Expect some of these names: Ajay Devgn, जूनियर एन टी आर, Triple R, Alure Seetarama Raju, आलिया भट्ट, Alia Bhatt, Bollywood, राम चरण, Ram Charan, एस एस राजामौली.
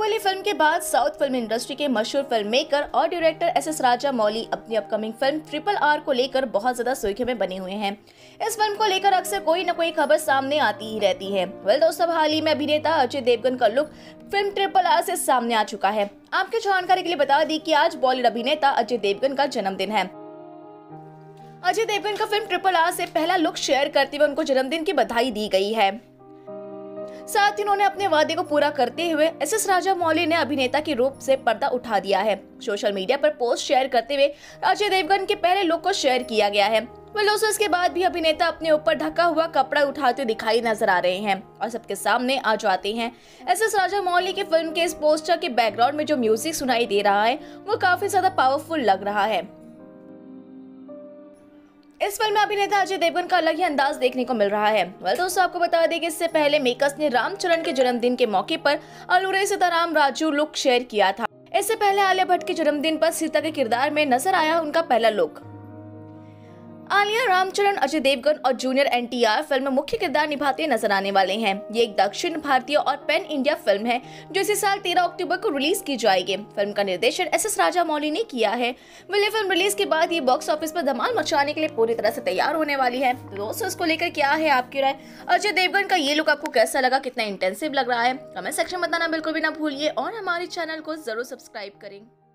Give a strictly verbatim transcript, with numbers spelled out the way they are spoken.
Baahubali film के बाद south film industry के मशहूर फिल्म मेकर और डायरेक्टर एस एस राजामौली अपनी अपकमिंग फिल्म ट्रिपल आर को लेकर बहुत ज्यादा सुर्खियों में बने हुए हैं। इस फिल्म को लेकर अक्सर कोई न कोई खबर सामने आती ही रहती है। वेल दोस्तों, हाल ही में अभिनेता अजय देवगन का लुक फिल्म ट्रिपल आर से सामने आ चुका है। आपकी जानकारी के लिए बता दी कि आज बॉलीवुड अभिनेता अजय देवगन का जन्मदिन है। अजय देवगन का फिल्म ट्रिपल आर से पहला लुक शेयर करते हुए उनको जन्मदिन की बधाई दी गई है। साथ ही उन्होंने अपने वादे को पूरा करते हुए एस एस राजामौली ने अभिनेता के रूप से पर्दा उठा दिया है। सोशल मीडिया पर पोस्ट शेयर करते हुए अजय देवगन के पहले लुक को शेयर किया गया है। वह दोस्तों, इसके बाद भी अभिनेता अपने ऊपर ढका हुआ कपड़ा उठाते दिखाई नजर आ रहे हैं और सबके सामने आ जाते हैं। एस एस राजामौली की फिल्म के इस पोस्टर के बैकग्राउंड में जो म्यूजिक सुनाई दे रहा है वो काफी ज्यादा पावरफुल लग रहा है। इस फिल्म में अभिनेता अजय देवगन का अलग ही अंदाज देखने को मिल रहा है। वेल दोस्तों, आपको बता दें कि इससे पहले मेकर्स ने राम चरण के जन्मदिन के मौके पर अलूरे सीताराम राजू लुक शेयर किया था। इससे पहले आलिया भट्ट के जन्मदिन पर सीता के किरदार में नजर आया उनका पहला लुक। आलिया, रामचरण, अजय देवगन और जूनियर एन टी आर film में मुख्य किरदार निभाते नजर आने वाले हैं। ये एक दक्षिण भारतीय और पैन इंडिया फिल्म है जो इसी साल तेरह अक्टूबर को रिलीज की जाएगी। फिल्म का निर्देशन एस एस राजामौली ने किया है। ये फिल्म रिलीज के बाद ये बॉक्स ऑफिस पर धमाल मचाने के लिए पूरी तरह से तैयार होने वाली है। दोस्तों, इसको लेकर क्या है आपकी राय? अजय देवगन का ये लुक आपको कैसा लगा, कितना इंटेंसिव लग रहा है? कमेंट सेक्शन में बताना बिल्कुल भी ना भूलिए और हमारे चैनल को जरूर सब्सक्राइब करें।